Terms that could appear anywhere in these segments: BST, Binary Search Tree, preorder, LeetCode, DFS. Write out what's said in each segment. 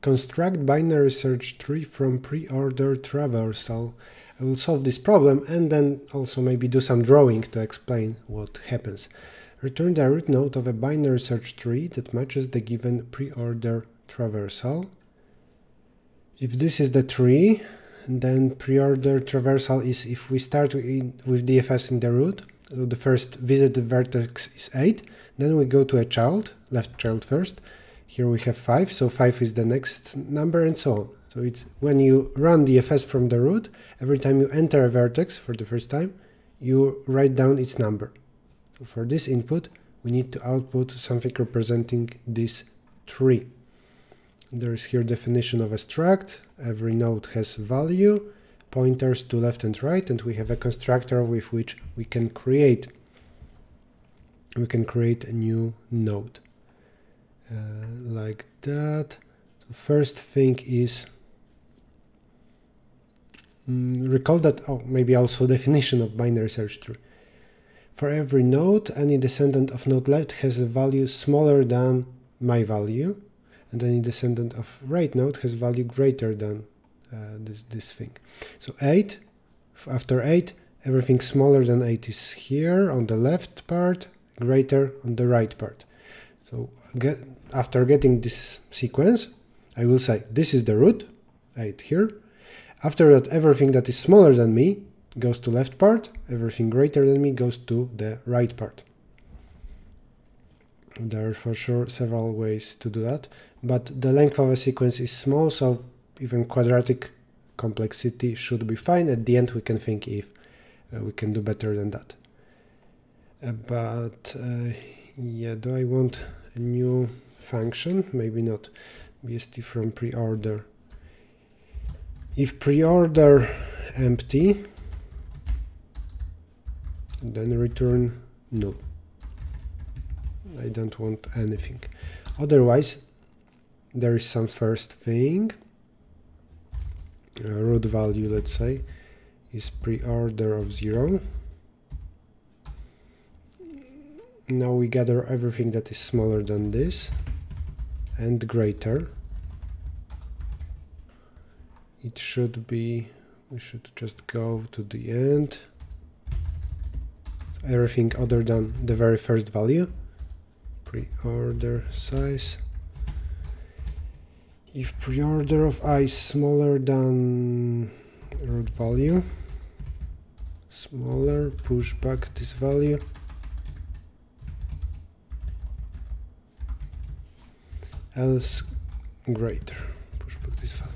Construct binary search tree from pre-order traversal. I will solve this problem and then also maybe do some drawing to explain what happens. Return the root node of a binary search tree that matches the given pre-order traversal. If this is the tree, then pre-order traversal is if we start with DFS in the root, so the first visited vertex is 8, then we go to a child, left child first. Here we have 5, so 5 is the next number and so on. So it's when you run DFS from the root, every time you enter a vertex for the first time, you write down its number. So for this input, we need to output something representing this tree. There is here definition of a struct, every node has value, pointers to left and right, and we have a constructor with which we can create. We can create a new node. Like that. So first thing is recall that, oh, maybe also definition of binary search tree. For every node, any descendant of node left has a value smaller than my value. And any descendant of right node has value greater than this thing. So 8, after 8, everything smaller than 8 is here on the left part, greater on the right part. So after getting this sequence, I will say this is the root, 8 here. After that, everything that is smaller than me goes to left part, everything greater than me goes to the right part. There are for sure several ways to do that, but the length of a sequence is small, so even quadratic complexity should be fine. At the end we can think if we can do better than that. Yeah, do I want a new function? Maybe not. BST from preorder. If preorder empty, then return null. I don't want anything. Otherwise, there is some first thing. Root value, let's say, is preorder of 0. Now we gather everything that is smaller than this and greater. It should be, we should just go to the end. Everything other than the very first value. Preorder size. If preorder of I is smaller than root value, smaller, push back this value. Else greater, push back this value.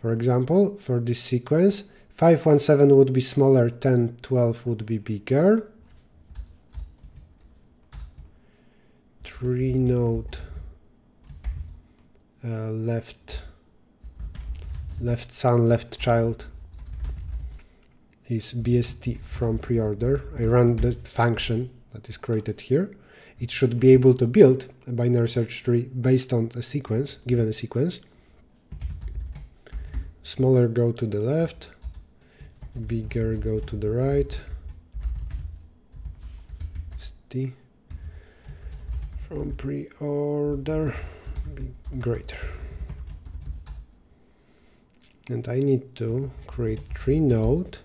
For example, for this sequence, 517 would be smaller, 1012 would be bigger. 3 node left son, left child is BST from preorder. I run the function that is created here. It should be able to build a binary search tree based on a sequence, given a sequence. Smaller go to the left, bigger go to the right. St from preorder greater. And I need to create tree node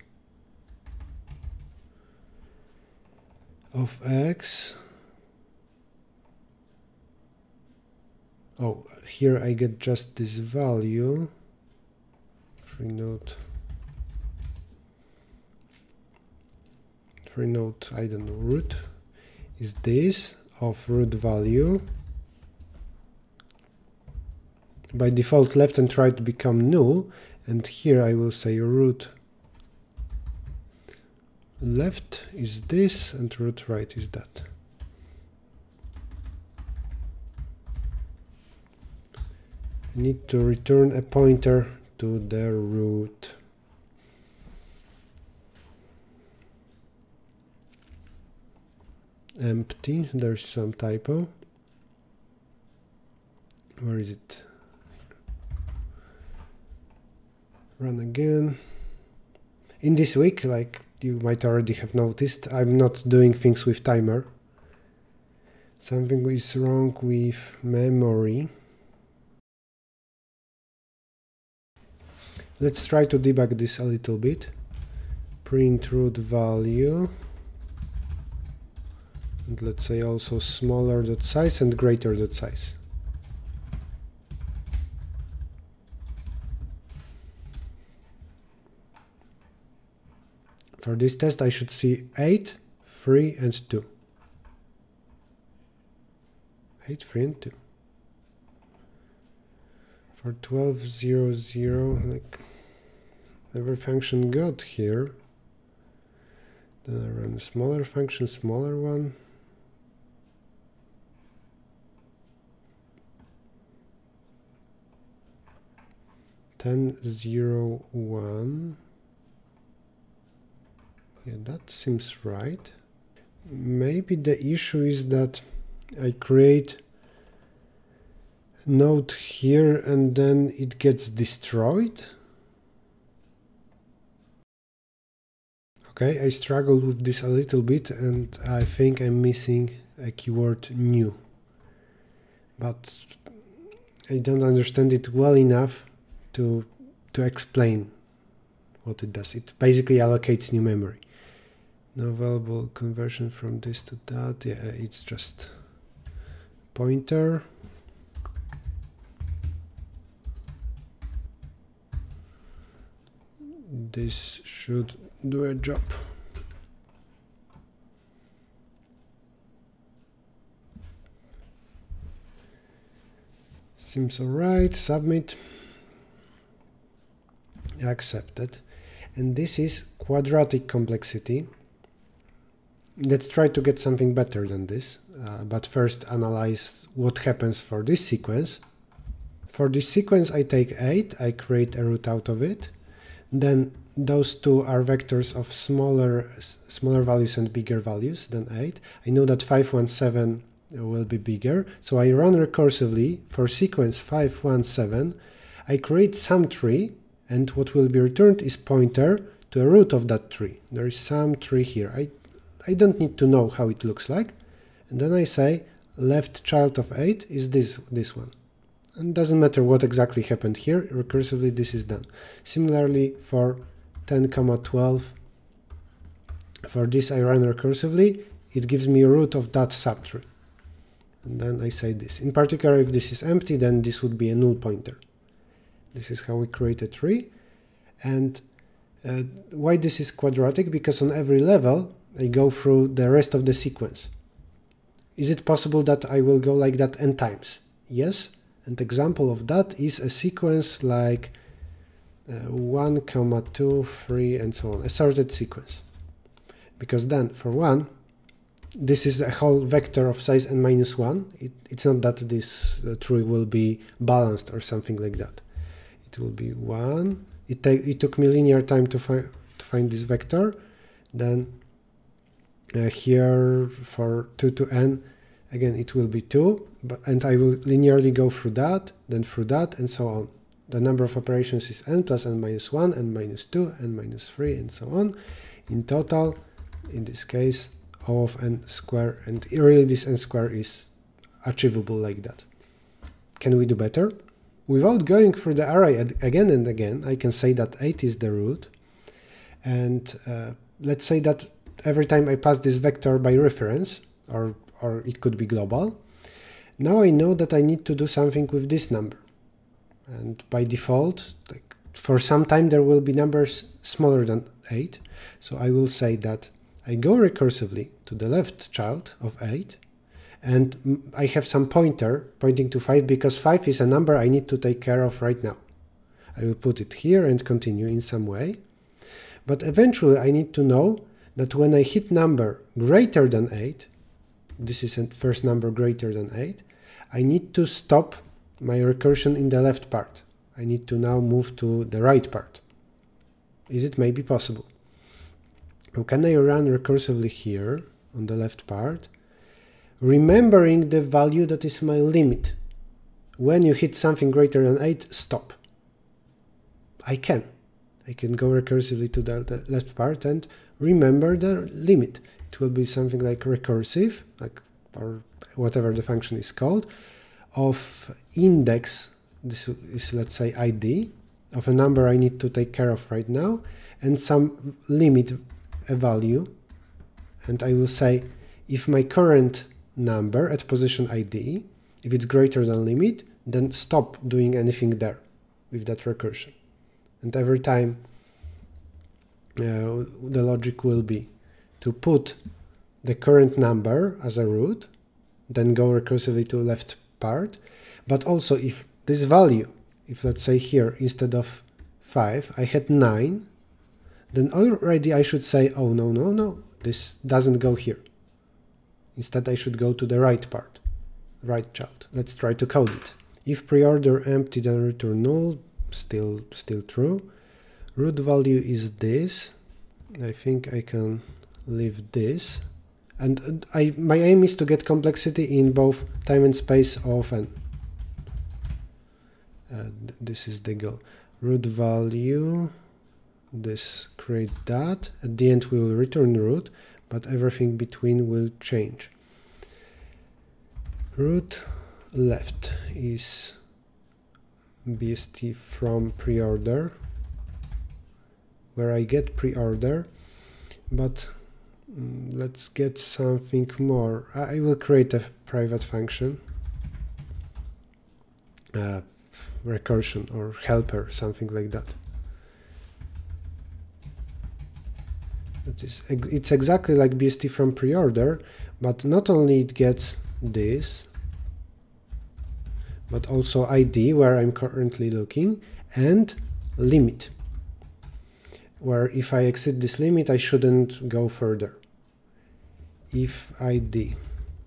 of X. Oh, here I get just this value, tree node, I don't know, root, is this of root value. By default left and right become null, and here I will say root left is this and root right is that. Need to return a pointer to the root. Empty, there's some typo. Where is it? Run again. In this week, like you might already have noticed, I'm not doing things with timer. Something is wrong with memory. Let's try to debug this a little bit. Print root value. And let's say also smaller dot size and greater dot size. For this test I should see 8, 3 and 2. 8, 3 and 2. For 12, 0, 0, like every function got here. Then I run a smaller function, smaller one. Then 0, 1. Yeah, that seems right. Maybe the issue is that I create a node here and then it gets destroyed. Okay, I struggled with this a little bit and I think I'm missing a keyword new. But I don't understand it well enough to explain what it does. It basically allocates new memory. No available conversion from this to that. Yeah, it's just pointer. This should do a job. Seems alright. Submit. Accepted. And this is quadratic complexity. Let's try to get something better than this, but first analyze what happens for this sequence. For this sequence I take 8, I create a root out of it, then those two are vectors of smaller values and bigger values than 8. I know that 517 will be bigger, so I run recursively for sequence 517, I create some tree, and what will be returned is pointer to a root of that tree. There is some tree here. I don't need to know how it looks like. And then I say left child of 8 is this one. And doesn't matter what exactly happened here, recursively this is done. Similarly for 10, 12, for this I run recursively, it gives me a root of that subtree. And then I say this. In particular, if this is empty, then this would be a null pointer. This is how we create a tree. And why this is quadratic? Because on every level, I go through the rest of the sequence. Is it possible that I will go like that n times? Yes, and example of that is a sequence like 1, 2, 3 and so on, a sorted sequence. Because then for 1, this is a whole vector of size n minus 1. It's not that this tree will be balanced or something like that. It will be 1. It took me linear time to find this vector. Then here for 2 to n, again it will be 2, and I will linearly go through that, then through that, and so on. The number of operations is n plus n minus 1, n minus 2, n minus 3, and so on. In total, in this case, O of n square, and really this n square is achievable like that. Can we do better? Without going through the array again and again, I can say that 8 is the root, and let's say that every time I pass this vector by reference, or it could be global. Now I know that I need to do something with this number. And by default, like for some time there will be numbers smaller than 8. So I will say that I go recursively to the left child of 8, and I have some pointer pointing to 5, because 5 is a number I need to take care of right now. I will put it here and continue in some way. But eventually I need to know that when I hit number greater than 8, this is the first number greater than 8, I need to stop my recursion in the left part. I need to now move to the right part. Is it maybe possible? Or can I run recursively here on the left part, remembering the value that is my limit? When you hit something greater than 8, stop. I can go recursively to the left part and remember the limit. It will be something like recursive, like or whatever the function is called, of index, this is let's say ID, of a number I need to take care of right now, and some limit, a value, and I will say if my current number at position ID, if it's greater than limit, then stop doing anything there with that recursion. And every time the logic will be to put the current number as a root, then go recursively to left part. But also if this value, if let's say here instead of 5 I had 9, then already I should say, oh no, no, no, this doesn't go here. Instead I should go to the right part, right child. Let's try to code it. If preorder empty, then return null, still true. Root value is this. I think I can leave this. And my aim is to get complexity in both time and space of n. This is the goal. Root value, this, create that. At the end we will return root, but everything between will change. Root left is bst from preorder, where I get preorder, but let's get something more. I will create a private function, recursion or helper, something like that. It's exactly like bst from preorder, but not only it gets this, but also ID, where I'm currently looking, and limit, where if I exceed this limit I shouldn't go further. If ID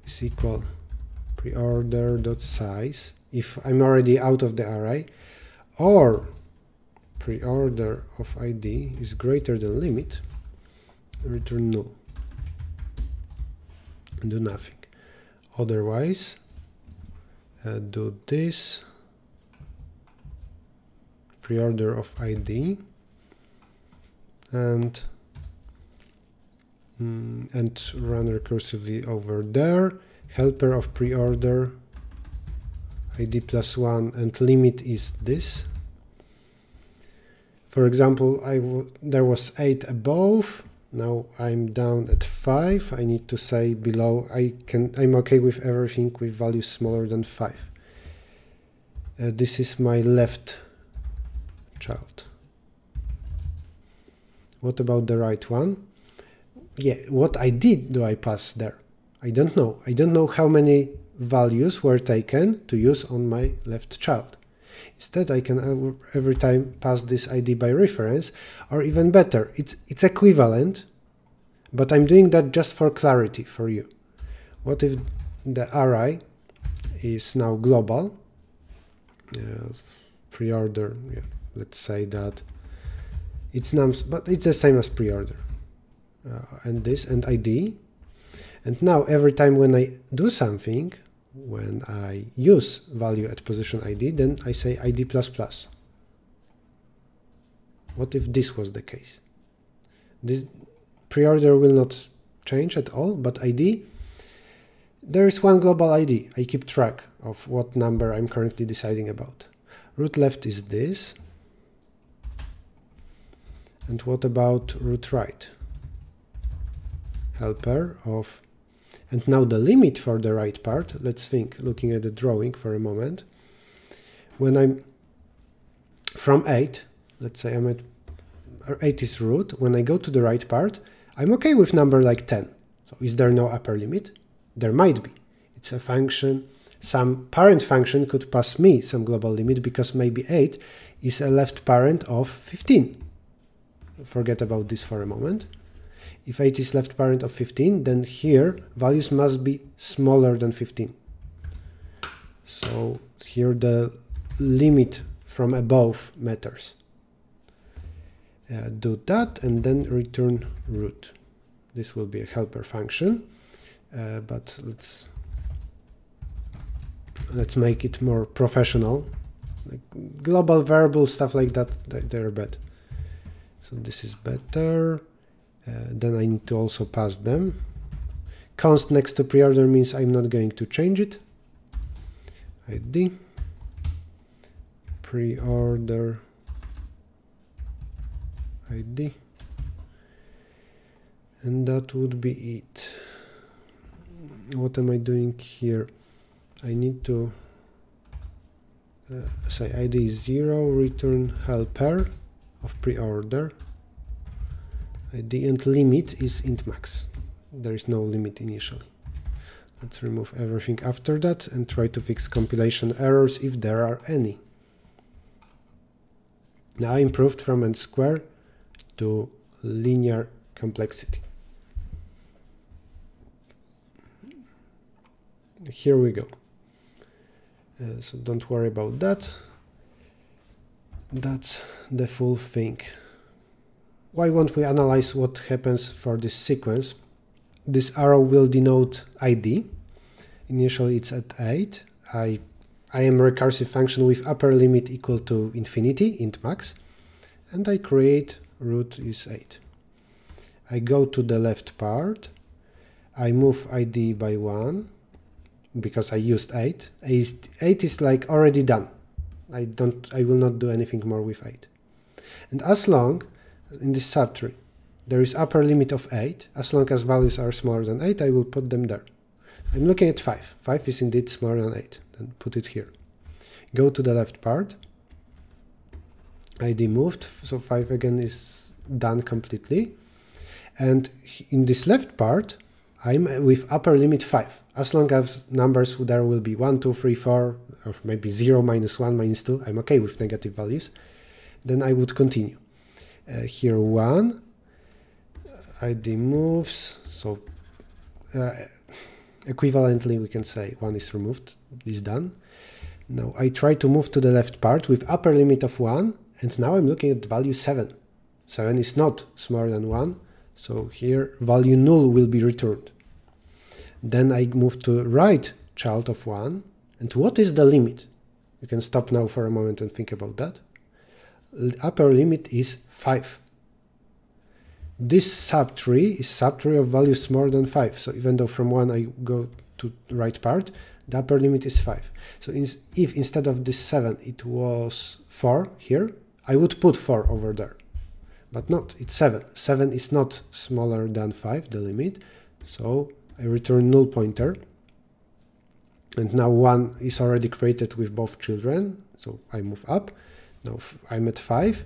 is equal preorder.size, if I'm already out of the array, or preorder of ID is greater than limit, return null. Do nothing. Otherwise, do this, preorder of ID, and run recursively over there, helper of preorder ID +1, and limit is this. For example, there was 8 above, now I'm down at 5. I need to say below. I'm okay with everything with values smaller than 5. This is my left child. What about the right one? Yeah, what ID do I pass there? I don't know. I don't know how many values were taken to use on my left child. Instead, I can every time pass this ID by reference, or even better, it's equivalent, but I'm doing that just for clarity for you. What if the array is now global? Preorder, yeah, let's say that it's nums, but it's the same as preorder, and this and ID. And now every time when I do something, when I use value at position ID, then I say ID++. What if this was the case? This preorder will not change at all, but ID, there is one global ID. I keep track of what number I'm currently deciding about. Root left is this. And what about root right? Helper of... And now the limit for the right part, let's think, looking at the drawing for a moment. When I'm from 8, let's say I'm at 8 is root, when I go to the right part, I'm okay with number like 10. So is there no upper limit? There might be. It's a function, some parent function could pass me some global limit, because maybe 8 is a left parent of 15. Forget about this for a moment. If 8 is left parent of 15, then here values must be smaller than 15. So here the limit from above matters. Do that and then return root. This will be a helper function, but let's make it more professional. Like global variable, stuff like that, they're bad. So this is better. Then I need to also pass them. Const next to preorder means I'm not going to change it. ID preorder ID, and that would be it. What am I doing here? I need to say ID is 0, return helper of preorder ID, and limit is int max. There is no limit initially. Let's remove everything after that and try to fix compilation errors if there are any. Now I improved from n square to linear complexity. Here we go. So don't worry about that. That's the full thing. Why won't we analyze what happens for this sequence? This arrow will denote ID. Initially it's at 8. I am a recursive function with upper limit equal to infinity, int max, and I create root is 8. I go to the left part, I move ID by 1, because I used 8. 8 is like already done. I will not do anything more with 8. And as long, in this subtree, there is upper limit of 8. As long as values are smaller than 8, I will put them there. I'm looking at 5. 5 is indeed smaller than 8. Then put it here. Go to the left part. ID moved, so 5 again is done completely. And in this left part, I'm with upper limit 5. As long as numbers there will be 1, 2, 3, 4, or maybe 0, minus 1, minus 2, I'm okay with negative values. Then I would continue. Here 1, ID moves, so equivalently we can say 1 is removed, is done. Now I try to move to the left part with upper limit of 1, and now I'm looking at value 7. 7 is not smaller than 1. So here value null will be returned. Then I move to right child of 1. And what is the limit? You can stop now for a moment and think about that. Upper limit is 5. This subtree is subtree of values smaller than 5. So even though from 1 I go to right part, the upper limit is 5. So if instead of this 7 it was 4 here, I would put 4 over there. But not, it's 7. 7 is not smaller than 5, the limit, so I return null pointer. And now 1 is already created with both children, so I move up. Now I'm at 5.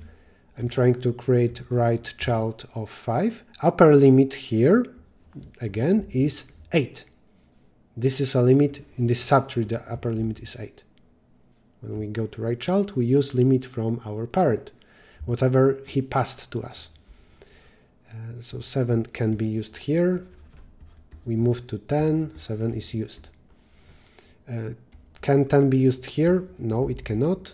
I'm trying to create right child of 5. Upper limit here, again, is 8. This is a limit, in this subtree the upper limit is 8. When we go to right child, we use limit from our parent, whatever he passed to us. So 7 can be used here. We move to 10, 7 is used. Can 10 be used here? No, it cannot.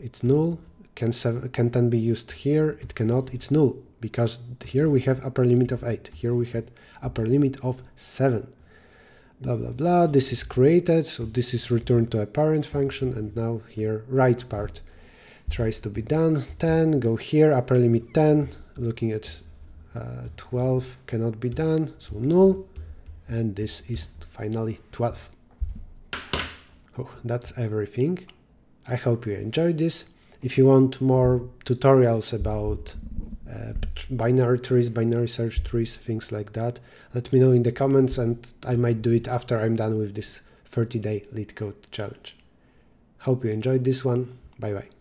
It's null. Can 10 be used here? It cannot, it's null. Because here we have upper limit of 8. Here we had upper limit of 7. Blah, blah, blah. This is created, so this is returned to a parent function, and now here right part tries to be done. 10, go here, upper limit 10, looking at 12, cannot be done, so null, and this is finally 12. Oh, that's everything. I hope you enjoyed this. If you want more tutorials about binary trees, binary search trees, things like that, let me know in the comments, and I might do it after I'm done with this 30-day LeetCode challenge. Hope you enjoyed this one. Bye-bye.